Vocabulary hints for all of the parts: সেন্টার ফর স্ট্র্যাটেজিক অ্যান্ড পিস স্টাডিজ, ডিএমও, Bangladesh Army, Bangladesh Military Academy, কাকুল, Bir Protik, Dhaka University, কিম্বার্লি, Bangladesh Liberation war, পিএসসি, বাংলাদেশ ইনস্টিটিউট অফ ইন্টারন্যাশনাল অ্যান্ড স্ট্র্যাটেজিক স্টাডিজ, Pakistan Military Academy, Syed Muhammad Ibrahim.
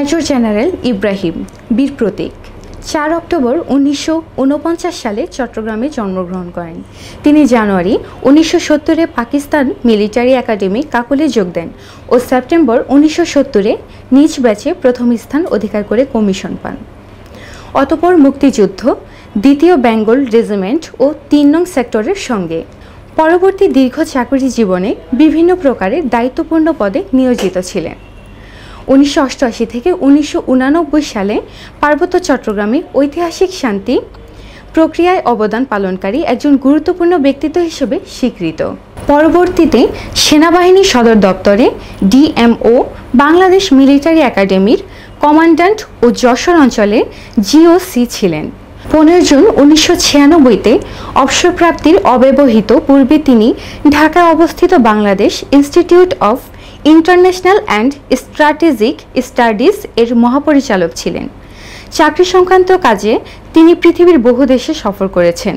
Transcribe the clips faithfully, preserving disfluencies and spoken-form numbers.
Major general Ibrahim বীর প্রতীক চার October উনিশশো উনপঞ্চাশ সালে চট্টগ্রামে জন্মগ্রহণ করেন। তিনি জানুয়ারি উনিশশো সত্তরে পাকিস্তান মিলিটারি একাডেমি কাকুলে যোগ দেন ও সেপ্টেম্বর উনিশশো সত্তরে নিজ ব্যাচে প্রথম স্থান অধিকার করে কমিশন পান। অতঃপর মুক্তিযুদ্ধ, দ্বিতীয় বেঙ্গল রেজিমেন্ট ও তিন নং সেক্টরের সঙ্গে পরবর্তী দীর্ঘ চাকুরি জীবনে বিভিন্ন প্রকারের দায়িত্বপূর্ণ পদে নিয়োজিত ছিলেন। উনিশশো অষ্টআশি থেকে উনিশশো উনানব্বই সালে পার্বত্য চট্টগ্রামে ঐতিহাসিক শান্তি প্রক্রিয়ায় অবদান পালনকারী একজন গুরুত্বপূর্ণ ব্যক্তিত্ব হিসেবে স্বীকৃত। পরবর্তীতে সেনাবাহিনী সদর দপ্তরে ডিএমও, বাংলাদেশ মিলিটারি একাডেমির কমান্ড্যান্ট ও যশোর অঞ্চলে জিওসি ছিলেন। পনেরোই জুন উনিশশো ছিয়ানব্বইতে অবসরপ্রাপ্তির অব্যবহিত পূর্বে তিনি ঢাকায় অবস্থিত বাংলাদেশ ইনস্টিটিউট অফ ইন্টারন্যাশনাল অ্যান্ড স্ট্র্যাটেজিক স্টাডিজ এর মহাপরিচালক ছিলেন। চাকরি সংক্রান্ত কাজে তিনি পৃথিবীর বহু দেশে সফর করেছেন।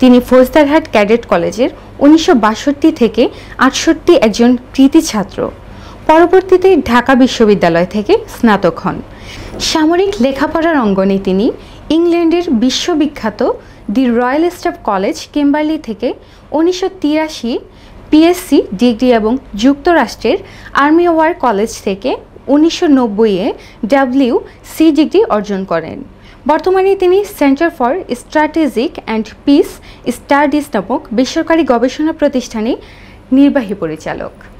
তিনি ফৌজদারহাট ক্যাডেট কলেজের উনিশশো বাষট্টি থেকে আটষট্টি একজন কৃতি ছাত্র। পরবর্তীতে ঢাকা বিশ্ববিদ্যালয় থেকে স্নাতক হন। সামরিক লেখাপড়ার অঙ্গনে তিনি ইংল্যান্ডের বিশ্ববিখ্যাত the royal staff college কিম্বার্লি থেকে উনিশশো তিরাশি পিএসসি ডিগ্রি এবং যুক্তরাষ্ট্রের আর্মি ওয়ার কলেজ থেকে উনিশশো নব্বইয়ে ডাব্লিউ সি ডিগ্রি অর্জন করেন। বর্তমানে তিনি সেন্টার ফর স্ট্র্যাটেজিক অ্যান্ড পিস স্টাডিজ নামক বেসরকারি গবেষণা প্রতিষ্ঠানে নির্বাহী পরিচালক।